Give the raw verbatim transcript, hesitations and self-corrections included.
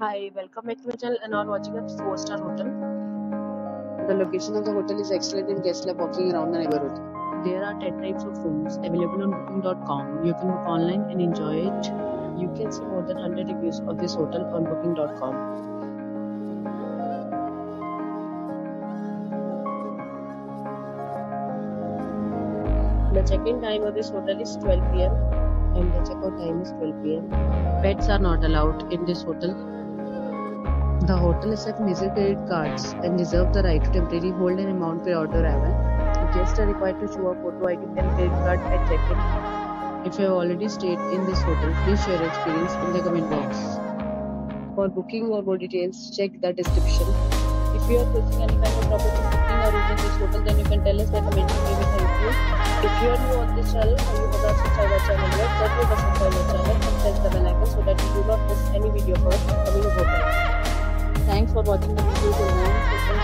Hi, welcome back to my channel and are watching a four star hotel. The location of the hotel is excellent and guests love walking around the neighborhood. There are ten types of rooms available on booking dot com. You can book online and enjoy it. You can see more than one hundred reviews of this hotel on booking dot com. The check-in time of this hotel is twelve p m and the checkout time is twelve p m Pets are not allowed in this hotel. The hotel accepts major credit cards and reserves the right to temporarily hold an amount prior to arrival. Guests are required to show a photo I D and credit card at check-in. If you have already stayed in this hotel, please share your experience in the comment box. For booking or more details, check the description. If you are facing any kind of problem with booking or room in this hotel, then you can tell us by commenting. We will help you. If you are new on this channel and you have not subscribed our channel yet, then you must subscribe our channel and press the bell icon so that you do not miss any video for us coming over. Thanks for watching the video till now.